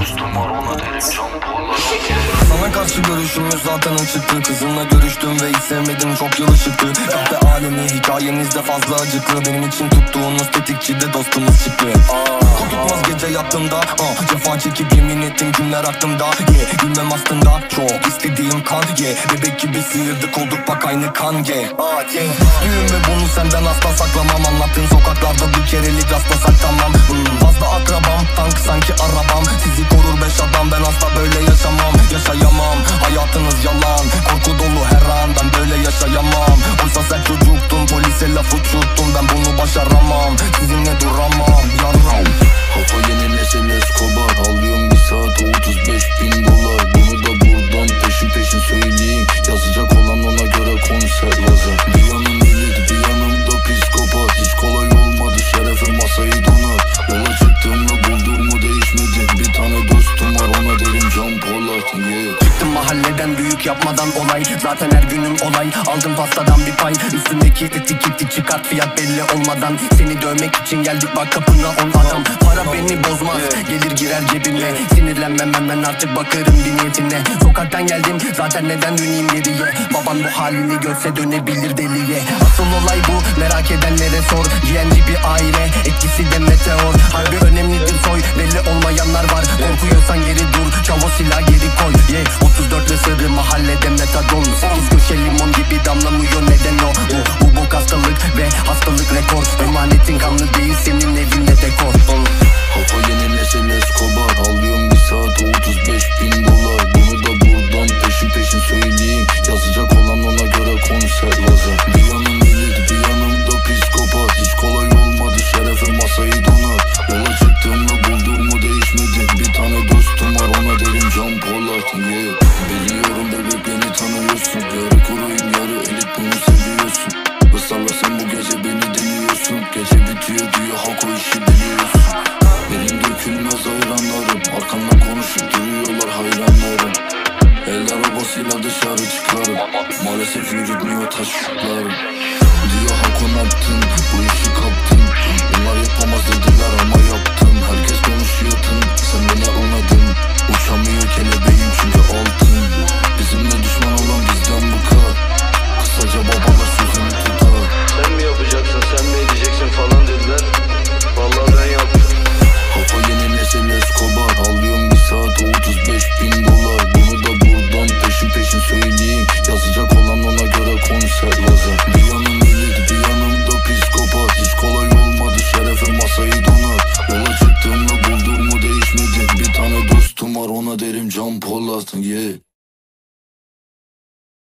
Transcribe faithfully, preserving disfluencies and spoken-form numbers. dostum var, ona derim şampuanlar. Sana karşı görüşümüz zaten açıktı. Kızınla görüştüm ve hiç sevmedim, çok yalışıktı. Kahpe alemi hikayenizde fazla acıklı. Benim için tuttuğunuz tetikçi de dostumuz çıktı. Korkutmaz gece yattığımda, cefa çekip yemin ettim günler aklımda. yeah, Bilmem aslında çok istediğim kan. yeah, Bebek gibi sıyırdık olduk bak aynı kan. yeah. Düğüm ve bunu senden asla saklamam. Anlattığın sokaklarda bir kerelik rastlasak tamam. hmm. Fazla akrabam, tank sanki arabam. Sizi korur beş adam, ben asla böyle yaşamam. Yaşayamam, hayatınız yalan, korku dolu her an, ben böyle yaşayamam. Oysa sen çocuktun, polise laf uçuttun. Ben bunu başaramam, sizinle duramam. Yarram Hafa yenileşen Escobar. Alıyorum bir saat otuz beş bin dolar. Bunu da buradan peşin peşin söyleyeyim. Yazacak olan ona göre konser lazım. Bir yanım elit, bir yanım da psikopat. Hiç kolay olmadı, şerefim masayı donar. Yola çıktığımda buldum mu değişmedi. Bir tane dostum var, ona derim Jean-Paul'a. yeah. Mahalleden büyük yapmadan olay. Zaten her günüm olay. Aldım pastadan bir pay. Üstündeki etiketi çıkart, fiyat belli olmadan. Seni dövmek için geldik bak kapına on adam. Para beni bozmaz, gelir girer cebime. Sinirlenmem hemen, artık bakarım bir niyetine. Sokaktan geldim zaten, neden döneyim geriye. Baban bu halini görse dönebilir deliye. Asıl olay bu, merak edenlere sor. G N G bir aile, etkisi de meteor. Harbi önemlidir soy, belli olmayanlar var. Korkuyorsan geri dur, çavu silah geri koy. yeah. otuz dört ve sarı mahallede metadon. Sekiz köşe limon gibi damlamıyor, neden o? Bu, bu bok hastalık ve hastalık rekor. Emanetin kanlı değil, senin evinde dekor. Hafa yenileşen Escobar. Alıyorum bir saat otuz beş bin dolar. Bunu da buradan peşin peşin söyleyeyim. Yazacak olan ona göre konser lazım. Bir yanım elit, bir yanım da psikopat. Hiç kolay olmadı, şerefim masayı donar. Yola çıktığımda buldum mu değişmedi. Bir tane dostum var, ona derim Jean-Paul'a. yeah. Biliyorum bebek, beni tanıyorsun. Yarı kuruyum, yarı elit, bunu seviyorsun. Isarlasan bu gece beni deniyorsun. Gece bitiyor diyor, hak o işi biliyorsun. Benim dökülmez hayranlarım, arkamda konuşup duruyorlar hayranlarım. El arabasıyla dışarı çıkarım, maalesef yürütmüyor taşlıklarım. Diyor hak on attın, bu işi kaptın. Bunlar yapamaz dediler ama yaptın. Herkes konuşuyor tın, sen beni anladın. Uçamıyor kelebeğim çünkü altın. Bizimle düşman olan bizden bıkar. Kısaca babalar sözünü tutar. Sen mi yapacaksın, sen mi edeceksin falan dediler. Vallahi ben yaptım. Hafa yenileşen Escobar. Alıyorum bir saat otuz beş bin dolar. Bunu da buradan peşin peşin söyleyeyim. Yazacak olan ona göre konser lazım. Bir yanım elit, bir yanım da psikopat. Hiç kolay olmadı, şerefim masayı donar. Yola çıktığımda buldum mu değişmedi. Bir tane dostum var, ona derim Jean-Paul. yeah.